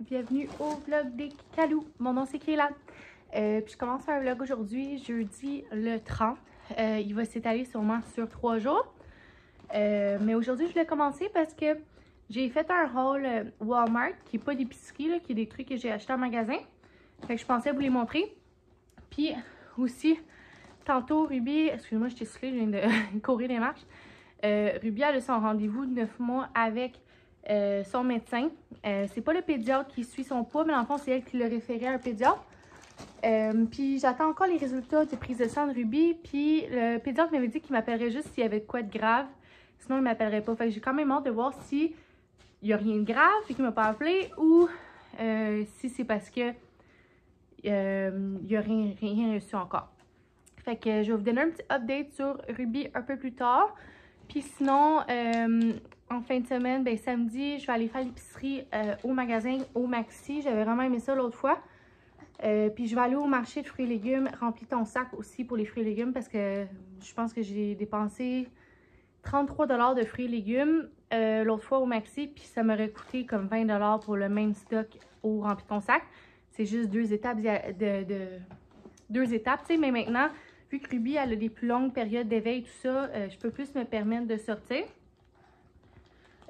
bienvenue au vlog des Kalou. Mon nom c'est Kélan. Je commence un vlog aujourd'hui, jeudi le 30. Il va s'étaler sûrement sur 3 jours. Mais aujourd'hui, je l'ai commencé parce que j'ai fait un haul Walmart, qui n'est pas d'épicerie, qui est des trucs que j'ai achetés en magasin. Fait que je pensais vous les montrer. Puis aussi, tantôt Ruby, excusez-moi, j'étais soufflée, je viens de courir les marches. Ruby, elle a son rendez-vous de 9 mois avec son médecin. C'est pas le pédiatre qui suit son poids, mais en fond, c'est elle qui l'a référé à un pédiatre. Puis j'attends encore les résultats des prises de sang de Ruby. Puis le pédiatre m'avait dit qu'il m'appellerait juste s'il y avait de quoi de grave. Sinon, il ne m'appellerait pas. Fait que j'ai quand même hâte de voir s'il n'y a rien de grave et qu'il ne m'a pas appelé ou si c'est parce que il n'y a rien reçu encore. Fait que je vais vous donner un petit update sur Ruby un peu plus tard. Puis sinon, en fin de semaine, ben, samedi, je vais aller faire l'épicerie au magasin, au Maxi. J'avais vraiment aimé ça l'autre fois. Puis je vais aller au marché de fruits et légumes, remplis ton sac aussi pour les fruits et légumes parce que je pense que j'ai dépensé 33$ de fruits et légumes l'autre fois au Maxi. Puis ça m'aurait coûté comme 20$ pour le même stock au remplis ton sac. C'est juste deux étapes, tu sais. Mais maintenant, vu que Ruby, elle a des plus longues périodes d'éveil, tout ça, je peux plus me permettre de sortir.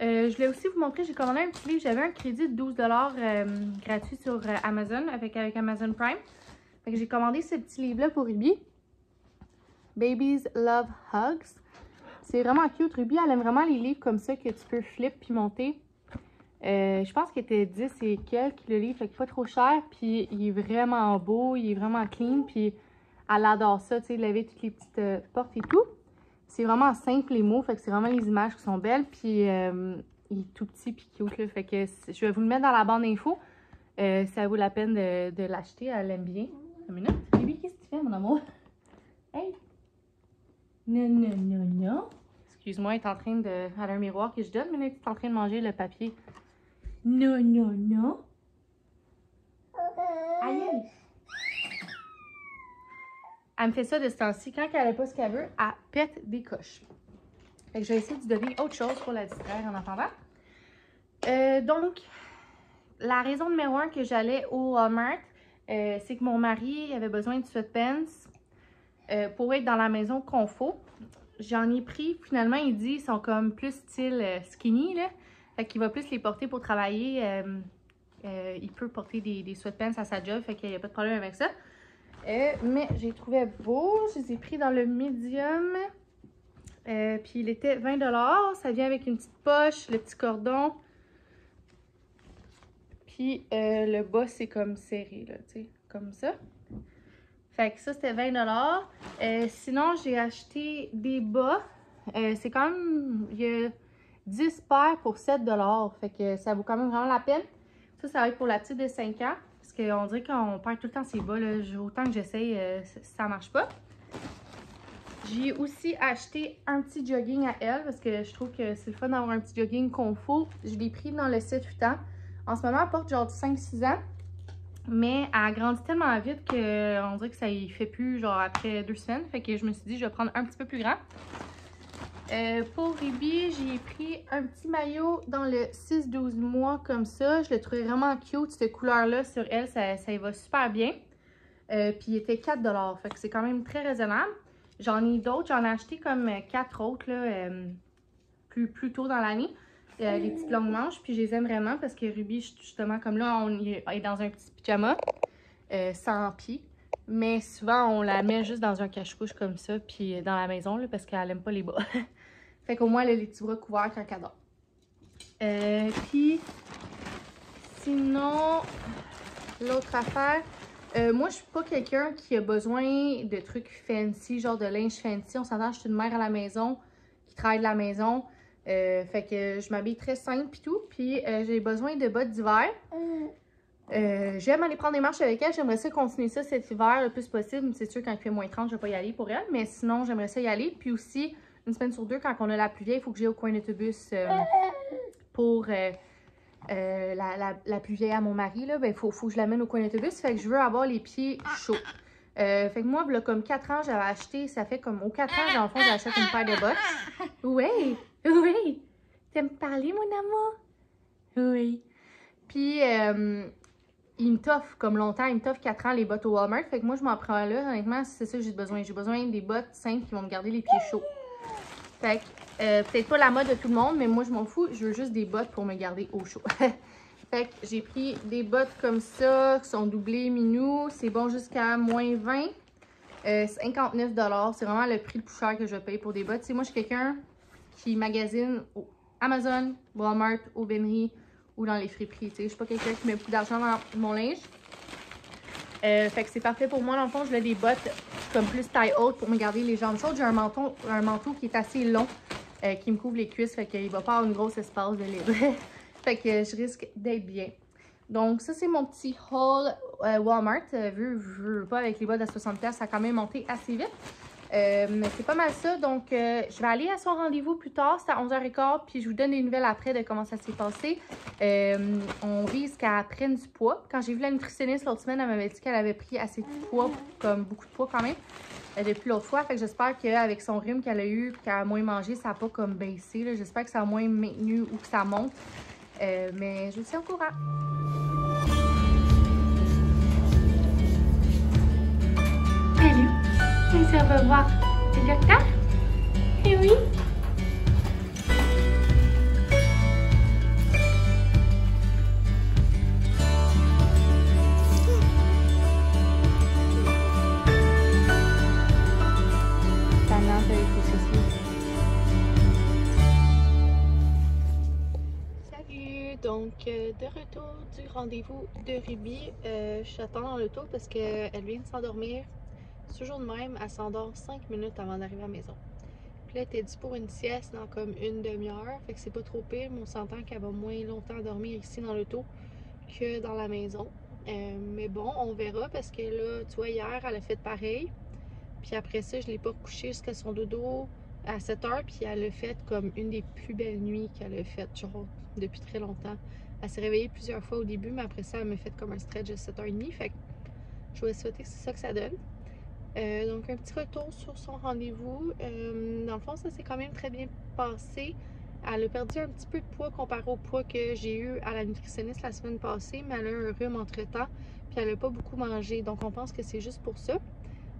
Je voulais aussi vous montrer, j'ai commandé un petit livre. J'avais un crédit de 12$ gratuit sur Amazon, avec Amazon Prime. Fait que j'ai commandé ce petit livre-là pour Ruby. Babies Love Hugs. C'est vraiment cute. Ruby, elle aime vraiment les livres comme ça que tu peux flip puis monter. Je pense qu'il était 10 et quelques le livre, fait que pas trop cher. Puis il est vraiment beau, il est vraiment clean. Puis elle adore ça, tu sais, laver toutes les petites portes et tout. C'est vraiment simple les mots, fait que c'est vraiment les images qui sont belles. Puis il est tout petit puis cute, là, fait que je vais vous le mettre dans la bande info. Ça vaut la peine de l'acheter, elle aime bien. Une minute. Baby, qu'est-ce que tu fais, mon amour? Hey! Non, non, non, non. Excuse-moi, elle est en train de... Elle a un miroir que je donne, mais là, elle est en train de manger le papier. Non, non, non. Aïe! Elle me fait ça de ce temps-ci. Quand elle n'a pas ce qu'elle veut, elle pète des coches. Fait que je vais essayer de donner autre chose pour la distraire en attendant. Donc, la raison numéro 1 que j'allais au Walmart, c'est que mon mari avait besoin de sweatpants pour être dans la maison confo. J'en ai pris. Finalement, il dit qu'ils sont comme plus style skinny, là. Fait qu'il va plus les porter pour travailler. Il peut porter des sweatpants à sa job, fait qu'il n'y a pas de problème avec ça. Mais j'ai trouvé beau, je les ai pris dans le médium, puis il était 20$, ça vient avec une petite poche, le petit cordon, puis le bas c'est comme serré, là, tu sais, comme ça. Fait que ça c'était 20$, sinon j'ai acheté des bas, c'est quand même, il y a 10 paires pour 7$, fait que ça vaut quand même vraiment la peine. Ça va être pour la petite de 5 ans. Parce qu'on dirait qu'on perd tout le temps ses bas, là. Autant que j'essaye, ça marche pas. J'ai aussi acheté un petit jogging à elle, parce que je trouve que c'est le fun d'avoir un petit jogging confort. Je l'ai pris dans le 7-8 ans. En ce moment, elle porte genre 5-6 ans, mais elle grandit tellement vite qu'on dirait que ça y fait plus, genre après 2 semaines. Fait que je me suis dit, je vais prendre un petit peu plus grand. Pour Ruby, j'ai pris un petit maillot dans le 6-12 mois comme ça. Je le trouvais vraiment cute, cette couleur-là sur elle, ça y va super bien. Puis il était 4$, fait que c'est quand même très raisonnable. J'en ai d'autres, j'en ai acheté comme 4 autres là, plus tôt dans l'année. Les petites longues manches, puis je les aime vraiment parce que Ruby, justement, comme là, on est dans un petit pyjama sans pied. Mais souvent, on la met juste dans un cache-couche comme ça, puis dans la maison, là, parce qu'elle aime pas les bas. Fait qu'au moins, elle a les petits bras couverts quand elle dort. Puis, sinon, l'autre affaire, moi, je suis pas quelqu'un qui a besoin de trucs fancy, genre de linge fancy. On s'entend, je suis une mère à la maison, qui travaille de la maison. Fait que je m'habille très simple, puis tout. Puis, j'ai besoin de bottes d'hiver. J'aime aller prendre des marches avec elle, j'aimerais ça continuer ça cet hiver le plus possible. C'est sûr, quand il fait moins 30, je vais pas y aller pour elle, mais sinon j'aimerais ça y aller. Puis aussi, une semaine sur deux, quand on a la pluie, il faut que j'aille au coin d'autobus pour la pluie à mon mari, là, ben, faut que je l'amène au coin d'autobus, fait que je veux avoir les pieds chauds. Fait que moi, là, comme 4 ans, j'avais acheté, ça fait comme aux 4 ans, dans le fond, j'achète une paire de bottes. Oui, oui, t'aimes parler, mon amour? Oui. Puis, il me toffe comme longtemps, il me toffe 4 ans les bottes au Walmart. Fait que moi, je m'en prends là, honnêtement, c'est ça que j'ai besoin. J'ai besoin des bottes simples qui vont me garder les pieds chauds. Fait que, peut-être pas la mode de tout le monde, mais moi, je m'en fous. Je veux juste des bottes pour me garder au chaud. Fait que j'ai pris des bottes comme ça, qui sont doublées, minou. C'est bon jusqu'à moins 20. 59$. C'est vraiment le prix le plus cher que je vais payer pour des bottes. Tu sais, moi, je suis quelqu'un qui magasine au Amazon, Walmart, Aubainerie ou dans les friperies. Tu sais, je suis pas quelqu'un qui met beaucoup d'argent dans mon linge. Fait que c'est parfait pour moi. Dans le fond, je veux des bottes comme plus taille haute pour me garder les jambes chaudes. J'ai un manteau qui est assez long, qui me couvre les cuisses. Fait qu'il va pas avoir une grosse espace de libre. Fait que je risque d'être bien. Donc, ça, c'est mon petit haul Walmart. Vu pas avec les bottes à 60$, ça a quand même monté assez vite. Mais c'est pas mal ça. Donc, je vais aller à son rendez-vous plus tard. C'est à 11h15. Puis, je vous donne des nouvelles après de comment ça s'est passé. On vise qu'elle prenne du poids. Quand j'ai vu la nutritionniste l'autre semaine, elle m'avait dit qu'elle avait pris assez de poids, comme beaucoup de poids quand même, depuis l'autre fois. Fait que j'espère qu'avec son rhume qu'elle a eu, qu'elle a moins mangé, ça n'a pas comme baissé. J'espère que ça a moins maintenu ou que ça monte. Mais je vous tiens au courant. Salut, on se revoit. C'est le docteur? Eh oui. De retour du rendez-vous de Ruby, j'attends dans l'auto parce qu'elle vient de s'endormir. Toujours de même, elle s'endort 5 minutes avant d'arriver à la maison. Puis là, elle était due pour une sieste dans comme une demi-heure, fait que c'est pas trop pire, mais on s'entend qu'elle va moins longtemps dormir ici dans l'auto que dans la maison. Mais bon, on verra parce que là, tu vois, hier, elle a fait pareil. Puis après ça, je l'ai pas couchée jusqu'à son dodo à 7h, puis elle a fait comme une des plus belles nuits qu'elle a fait, genre, depuis très longtemps. Elle s'est réveillée plusieurs fois au début, mais après ça, elle m'a fait comme un stretch de 7h30. Fait que je vais souhaiter que c'est ça que ça donne. Donc, un petit retour sur son rendez-vous. Dans le fond, ça s'est quand même très bien passé. Elle a perdu un petit peu de poids comparé au poids que j'ai eu à la nutritionniste la semaine passée, mais elle a eu un rhume entre-temps, puis elle n'a pas beaucoup mangé. Donc, on pense que c'est juste pour ça.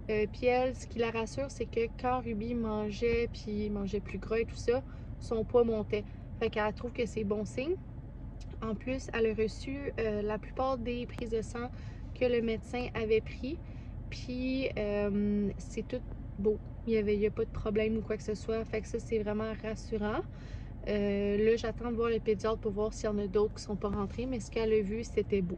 Puis elle, ce qui la rassure, c'est que quand Ruby mangeait, puis mangeait plus gras et tout ça, son poids montait. Fait qu'elle trouve que c'est bon signe. En plus, elle a reçu la plupart des prises de sang que le médecin avait pris. Puis, c'est tout beau. Il n'y a pas de problème ou quoi que ce soit. Fait que ça, c'est vraiment rassurant. Là, j'attends de voir le pédiatre pour voir s'il y en a d'autres qui ne sont pas rentrés. Mais ce qu'elle a vu, c'était beau.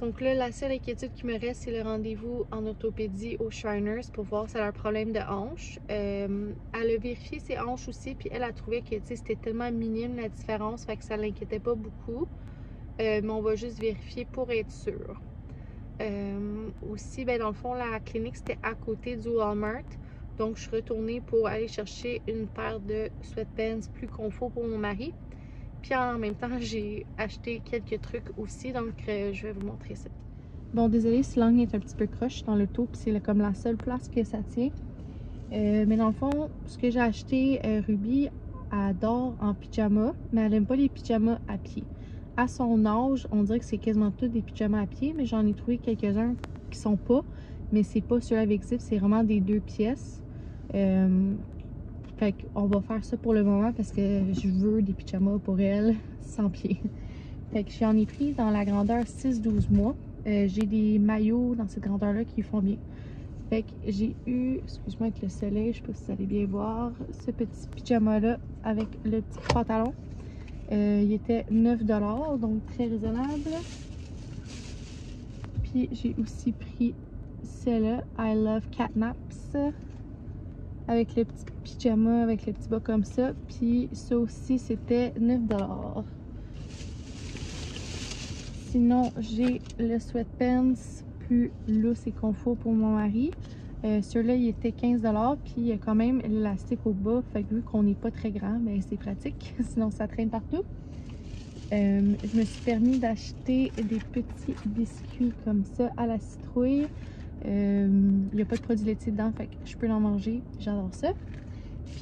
Donc là, la seule inquiétude qui me reste, c'est le rendez-vous en orthopédie aux Shiners pour voir si elle a un problème de hanche. Elle a vérifié ses hanches aussi, puis elle a trouvé que c'était tellement minime la différence, fait que ça l'inquiétait pas beaucoup. Mais on va juste vérifier pour être sûr. Aussi, ben, dans le fond, la clinique, c'était à côté du Walmart. Donc, je suis retournée pour aller chercher une paire de sweatpants plus confort pour mon mari. Puis en même temps, j'ai acheté quelques trucs aussi, donc je vais vous montrer ça. Bon, désolée si l'angle est un petit peu croche dans le taux, puis c'est comme la seule place que ça tient. Mais dans le fond, ce que j'ai acheté, Ruby, elle adore en pyjama, mais elle n'aime pas les pyjamas à pied. À son âge, on dirait que c'est quasiment tous des pyjamas à pied, mais j'en ai trouvé quelques-uns qui sont pas. Mais c'est pas ceux avec zip, c'est vraiment des 2 pièces. Fait qu'on va faire ça pour le moment parce que je veux des pyjamas pour elle sans pied. Fait que j'en ai pris dans la grandeur 6-12 mois. J'ai des maillots dans cette grandeur-là qui font bien. Fait que j'ai eu, excuse-moi avec le soleil, je sais pas si vous allez bien voir, ce petit pyjama-là avec le petit pantalon. Il était 9$, donc très raisonnable. Puis j'ai aussi pris celle-là, I Love Catnaps, avec le petit pyjama, avec le petit bas comme ça. Puis ça aussi, c'était 9$. Sinon, j'ai le sweatpants plus lousse et confort pour mon mari. Celui-là, il était 15$. Puis il y a quand même l'élastique au bas. Fait que vu qu'on n'est pas très grand, ben c'est pratique. Sinon, ça traîne partout. Je me suis permis d'acheter des petits biscuits comme ça à la citrouille. Il n'y a pas de produits laitiers dedans, fait que je peux l'en manger, j'adore ça.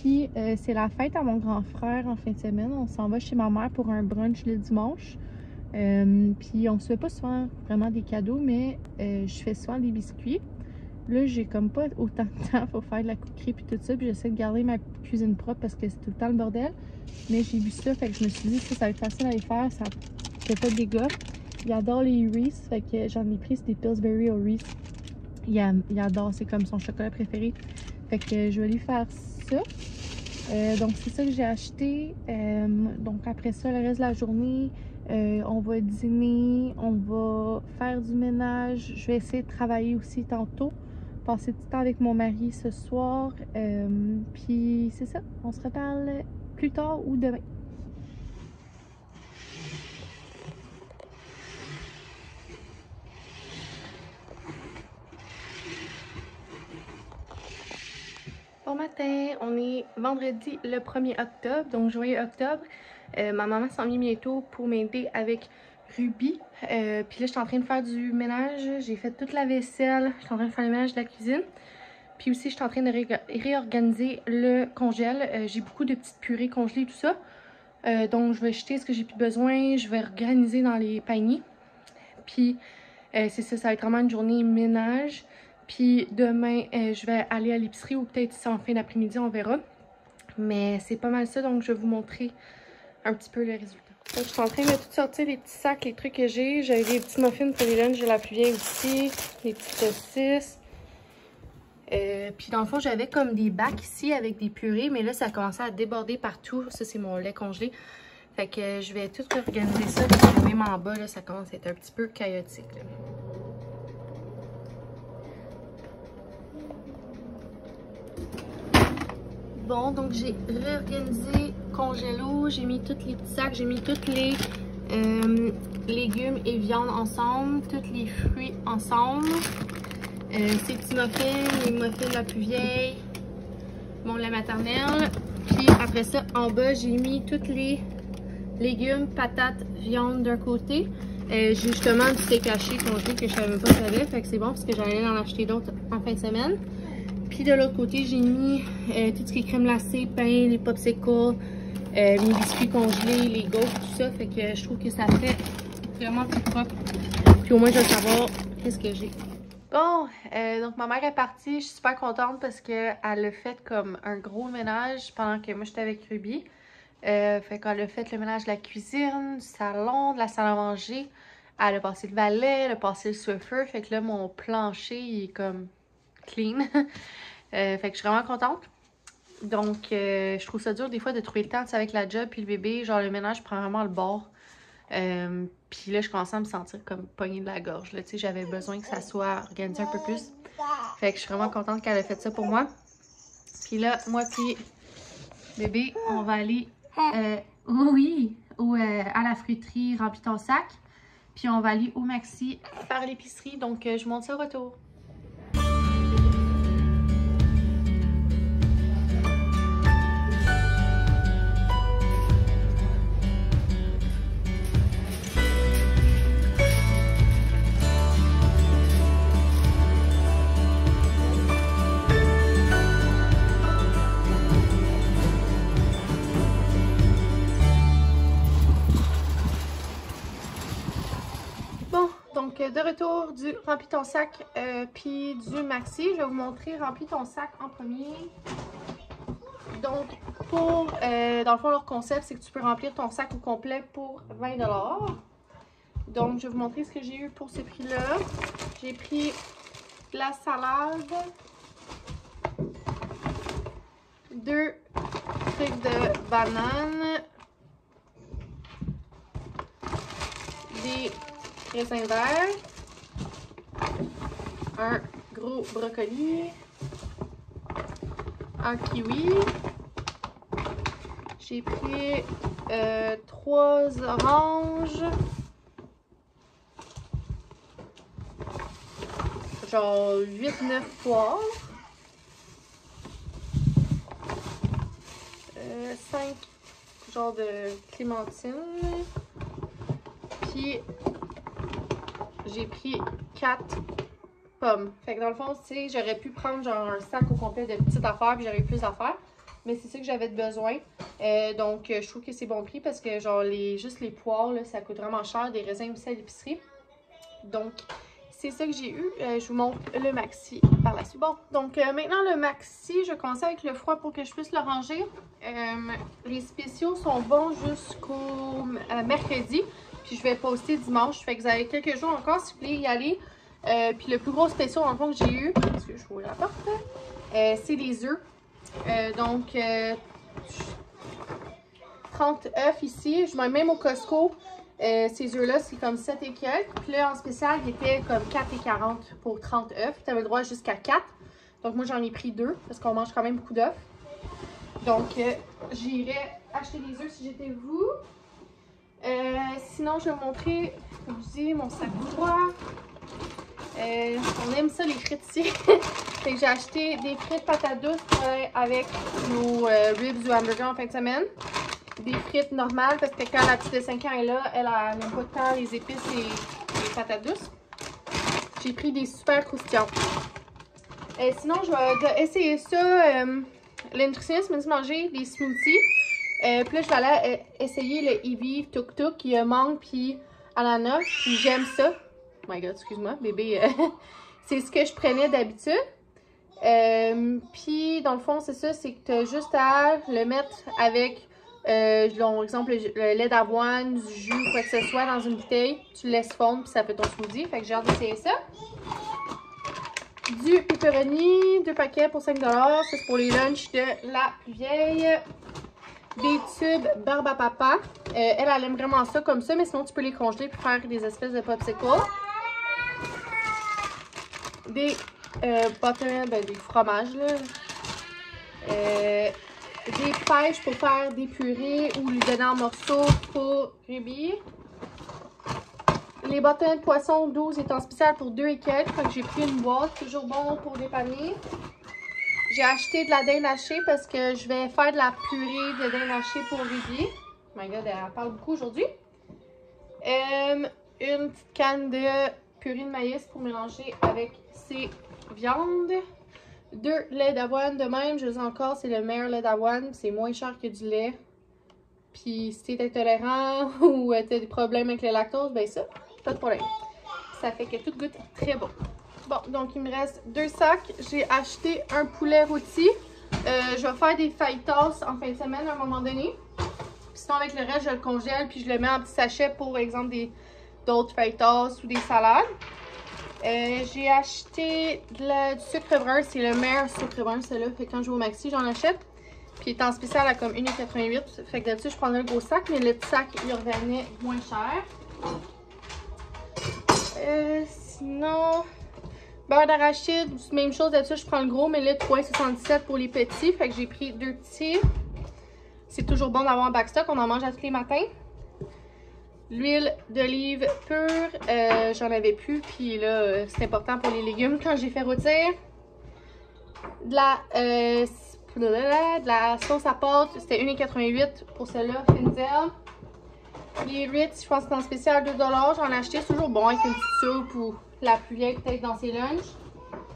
Puis c'est la fête à mon grand frère en fin de semaine, on s'en va chez ma mère pour un brunch le dimanche. Puis on se fait pas souvent vraiment des cadeaux, mais je fais souvent des biscuits. Là, j'ai comme pas autant de temps pour faire de la cookerie puis tout ça, puis j'essaie de garder ma cuisine propre parce que c'est tout le temps le bordel. Mais j'ai bu ça, fait que je me suis dit que ça va être facile à les faire, ça fait pas de dégâts. Il adore les Reese, fait que j'en ai pris, c'est des Pillsbury O'Reese. Il adore, c'est comme son chocolat préféré. Fait que je vais lui faire ça. Donc c'est ça que j'ai acheté. Donc après ça, le reste de la journée, on va dîner, on va faire du ménage. Je vais essayer de travailler aussi tantôt. Passer du temps avec mon mari ce soir. Puis c'est ça, on se reparle plus tard ou demain. Bon matin, on est vendredi le 1er octobre, donc joyeux octobre. Ma maman s'en vient bientôt pour m'aider avec Ruby. Puis là, je suis en train de faire du ménage, j'ai fait toute la vaisselle, je suis en train de faire le ménage de la cuisine. Puis aussi, je suis en train de réorganiser le congèle. J'ai beaucoup de petites purées congelées, tout ça. Donc, je vais jeter ce que j'ai plus besoin, je vais organiser dans les paniers. Puis, c'est ça, ça va être vraiment une journée ménage. Puis demain, je vais aller à l'épicerie ou peut-être ici en fin d'après-midi, on verra. Mais c'est pas mal ça, donc je vais vous montrer un petit peu le résultat. Donc, je suis en train de tout sortir, les petits sacs, les trucs que j'ai. J'avais des petits muffins pour les lunchs, j'ai la plus vieille ici, les petites saucisses. Puis dans le fond, j'avais comme des bacs ici avec des purées, mais là, ça a commencé à déborder partout. Ça, c'est mon lait congelé. Fait que je vais tout organiser ça. Même en bas, là, ça commence à être un petit peu chaotique, là. Bon, donc j'ai réorganisé congélo, j'ai mis tous les petits sacs, j'ai mis tous les légumes et viandes ensemble, tous les fruits ensemble, ces petits muffins, les muffins la plus vieille, bon la maternelle, puis après ça en bas j'ai mis tous les légumes, patates, viandes d'un côté, j'ai justement du steak haché congelé que je savais pas que j'avais, fait que c'est bon parce que j'allais en acheter d'autres en fin de semaine. Puis de l'autre côté, j'ai mis tout ce qui est crème glacée, pain, les popsicles, mes biscuits congelés, les gaufres, tout ça. Fait que je trouve que ça fait vraiment plus propre. Puis au moins, je vais savoir qu'est-ce que j'ai. Bon, donc ma mère est partie. Je suis super contente parce qu'elle a fait comme un gros ménage pendant que moi, j'étais avec Ruby. Fait qu'elle a fait le ménage de la cuisine, du salon, de la salle à manger. Elle a passé le valet, elle a passé le Swiffer. Fait que là, mon plancher, il est comme... clean. Fait que je suis vraiment contente. Donc, je trouve ça dur des fois de trouver le temps avec la job puis le bébé. Genre, le ménage prend vraiment le bord. Puis là, je commençais à me sentir comme pognée de la gorge. Tu sais, j'avais besoin que ça soit organisé un peu plus. Fait que je suis vraiment contente qu'elle ait fait ça pour moi. Puis là, moi puis bébé, on va aller à la fruiterie Remplis ton sac. Puis on va aller au Maxi faire l'épicerie. Donc, je vous montre ça au retour. De retour du Remplis ton sac puis du Maxi. Je vais vous montrer Remplis ton sac en premier. Donc, pour dans le fond, leur concept, c'est que tu peux remplir ton sac au complet pour 20$. Donc, je vais vous montrer ce que j'ai eu pour ce prix-là. J'ai pris de la salade, deux trucs de banane, des raisin vert, un gros brocoli, un kiwi, j'ai pris 3 oranges, genre 8-9 poires, 5 genres de clémentine, puis j'ai pris 4 pommes. Fait que dans le fond, tu sais, j'aurais pu prendre genre un sac au complet de petites affaires puis j'aurais eu plus d'affaires. mais c'est ça que j'avais besoin. Donc, je trouve que c'est bon prix parce que, genre, juste les poires, là, ça coûte vraiment cher, des raisins aussi à l'épicerie. Donc, c'est ça que j'ai eu. Je vous montre le maxi par la suite. Bon, donc maintenant le maxi, je commence avec le froid pour que je puisse le ranger. Les spéciaux sont bons jusqu'au mercredi. Puis je vais poster dimanche. Fait que vous avez quelques jours encore si vous voulez y aller. Puis le plus gros spécial en fond que j'ai eu, parce que je vous rapporte, c'est les œufs. Donc 30 œufs ici. Je mets même au Costco. Ces œufs-là, c'est comme 7 et quelques. Puis là, en spécial, il était comme 4,40 pour 30 œufs. Tu avais le droit jusqu'à 4. Donc, moi, j'en ai pris 2 parce qu'on mange quand même beaucoup d'œufs. Donc, j'irai acheter des œufs si j'étais vous. Sinon, je vais vous montrer, comme je dis, mon sac froid. On aime ça, les frites ici. Fait que j'ai acheté des frites patates douces avec nos ribs ou hamburgers en fin de semaine. Des frites normales parce que quand la petite de 5 ans est là, elle n'aime pas tant les épices et les patates douces. J'ai pris des super croustillants. Sinon, je vais essayer ça. Le nutritionniste m'a dit de manger des smoothies. Puis là, je vais aller essayer le Eevee Tuk Tuk qui a mangue puis ananas. Puis j'aime ça. Oh my god, excuse-moi, bébé. C'est ce que je prenais d'habitude. Puis dans le fond, c'est ça, c'est que tu as juste à le mettre avec. Par exemple, le lait d'avoine, du jus, quoi que ce soit, dans une bouteille, tu le laisses fondre puis ça fait ton smoothie. Fait que j'ai hâte d'essayer ça. Du pepperoni, 2 paquets pour 5$. Ça, c'est pour les lunchs de la plus vieille. Des tubes Barbapapa. Elle aime vraiment ça comme ça, mais sinon, tu peux les congeler pour faire des espèces de popsicles. Des des fromages, là. Des pêches pour faire des purées ou lui donner en morceaux pour Ruby. Les bâtonnets de poisson 12 étant spécial pour 2 et quelques. Fait que j'ai pris une boîte, toujours bon pour dépanner. J'ai acheté de la dinde hachée parce que je vais faire de la purée de dinde hachée pour Ruby. Oh my god, elle parle beaucoup aujourd'hui. Une petite canne de purée de maïs pour mélanger avec ses viandes. 2 laits d'avoine de même, je le dis encore, c'est le meilleur lait d'avoine, c'est moins cher que du lait. Puis si t'es intolérant ou t'as des problèmes avec le lactose, ben ça, pas de problème. Ça fait que tout goûte très bon. Bon, donc il me reste 2 sacs. J'ai acheté un poulet rôti. Je vais faire des fajitas en fin de semaine à un moment donné. Puis sinon avec le reste, je le congèle puis je le mets en petit sachet pour exemple d'autres fajitas ou des salades. J'ai acheté du sucre brun, c'est le meilleur sucre brun, celui-là. Fait que quand je vais au Maxi, j'en achète. Puis il est en spécial à comme 1,88. Fait que d'habitude, je prendrais le gros sac, mais le petit sac, il revenait moins cher. Sinon, beurre d'arachide, même chose. D'habitude, je prends le gros, mais là, 3,77 pour les petits. Fait que j'ai pris 2 petits. C'est toujours bon d'avoir un backstock, on en mange à tous les matins. L'huile d'olive pure, j'en avais plus, puis là, c'est important pour les légumes quand j'ai fait rôtir. De la sauce à pâte, c'était 1,88 pour celle-là, Finzel. Les Ritz, je pense que c'est en spécial 2$, j'en ai acheté, toujours bon avec une petite soupe ou la plus vieille peut-être dans ses lunchs.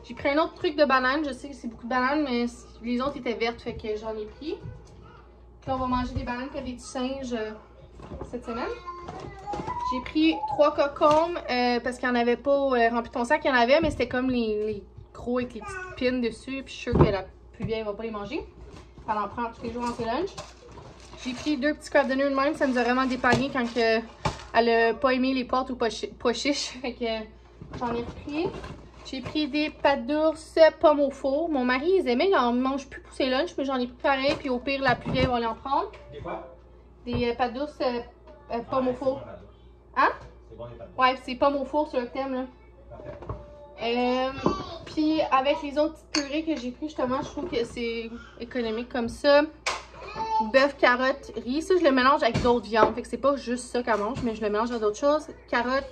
J'ai pris un autre truc de banane, je sais que c'est beaucoup de bananes, mais les autres étaient vertes, fait que j'en ai pris. Là, on va manger des bananes comme des petits singes cette semaine. J'ai pris 3 cocombes parce qu'il n'y en avait pas rempli ton sac, il y en avait, mais c'était comme les gros avec les petites pines dessus. Puis je suis sûre que la plus vieille ne va pas les manger. Elle en prend tous les jours dans ses lunchs. J'ai pris 2 petits crabes de nœud de même, ça nous a vraiment dépanné quand elle n'a pas aimé les pâtes ou pas chiches. Fait que j'en ai pris. J'ai pris des pâtes d'ours, pommes au four. Mon mari, ils aimaient, il en mange plus pour ses lunchs, mais j'en ai pris pareil. Puis au pire, la plus vieille va les en prendre. Des quoi? Des pâtes d'ours. Pommes au four. Hein? C'est bon, les pâtes. Ouais, c'est pommes au four sur le thème, là. Puis avec les autres petites purées que j'ai pris, justement, je trouve que c'est économique comme ça. Bœuf, carotte, riz. Ça, je le mélange avec d'autres viandes. Fait que c'est pas juste ça qu'elle mange, mais je le mélange avec d'autres choses. Carottes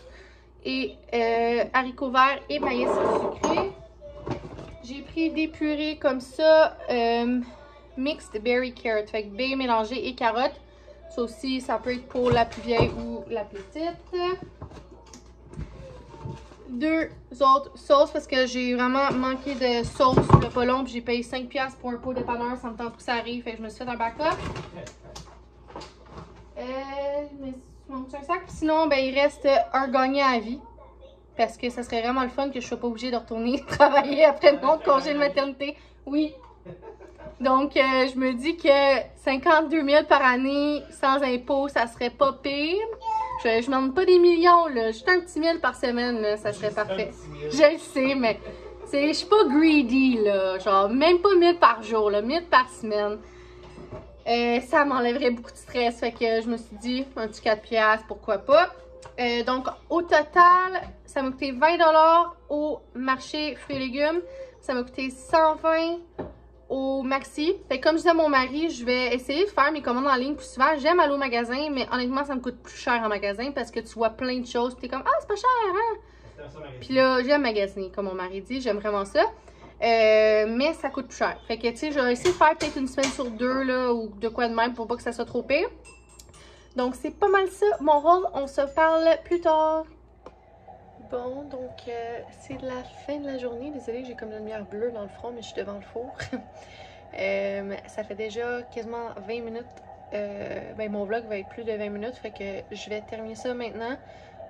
et haricots verts et maïs sucré. J'ai pris des purées comme ça. Mixed berry carrot. Fait que baie mélangée et carotte. Ça aussi, ça peut être pour la plus vieille ou la plus petite. deux autres sauces parce que j'ai vraiment manqué de sauce le pas long. J'ai payé 5$ pour un pot de dépanneur, ça me tente que ça arrive. Fait que je me suis fait un backup. Je me suis monté un sac. Puis sinon, ben, il reste un gagnant à vie. Parce que ça serait vraiment le fun que je sois pas obligée de retourner travailler après mon congé de maternité. Oui. Donc, je me dis que 52 000 par année sans impôts, ça serait pas pire. Je ne demande pas des millions, là. Juste un petit 1000 par semaine, là, ça serait juste parfait. Je le sais, mais je suis pas greedy, là. Genre, même pas 1000 par jour, là, 1000 par semaine. Ça m'enlèverait beaucoup de stress, fait que je me suis dit, un petit 4$, pourquoi pas. Donc, au total, ça m'a coûté 20$ au marché fruits et légumes. Ça m'a coûté 120$ au Maxi. Fait que comme je disais à mon mari, je vais essayer de faire mes commandes en ligne plus souvent. J'aime aller au magasin, mais honnêtement, ça me coûte plus cher en magasin parce que tu vois plein de choses. T'es comme, ah, c'est pas cher, hein? Puis là, j'aime magasiner, comme mon mari dit. J'aime vraiment ça. Mais ça coûte plus cher. Fait que, tu sais, j'aurais essayé de faire peut-être une semaine sur deux, là, ou de quoi de même pour pas que ça soit trop pire. Donc, c'est pas mal ça, mon rôle. On se parle plus tard. Bon, donc, c'est la fin de la journée. Désolée, j'ai comme la lumière bleue dans le front, mais je suis devant le four. Ça fait déjà quasiment 20 minutes. Ben, mon vlog va être plus de 20 minutes, fait que je vais terminer ça maintenant.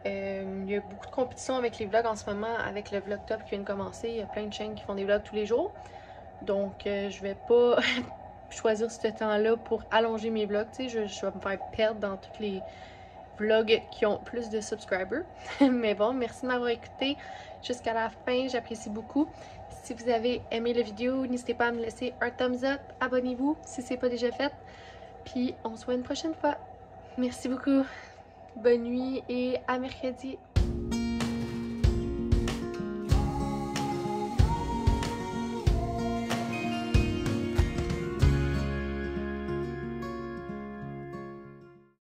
Il y a beaucoup de compétition avec les vlogs en ce moment, avec le vlog top qui vient de commencer. Il y a plein de chaînes qui font des vlogs tous les jours. Donc, je vais pas choisir ce temps-là pour allonger mes vlogs. Tu sais, je vais me faire perdre dans toutes les vlogs qui ont plus de subscribers. Mais bon, merci de m'avoir écouté jusqu'à la fin, j'apprécie beaucoup. Si vous avez aimé la vidéo, n'hésitez pas à me laisser un thumbs up, abonnez-vous si c'est pas déjà fait. Puis on se voit une prochaine fois. Merci beaucoup, bonne nuit et à mercredi.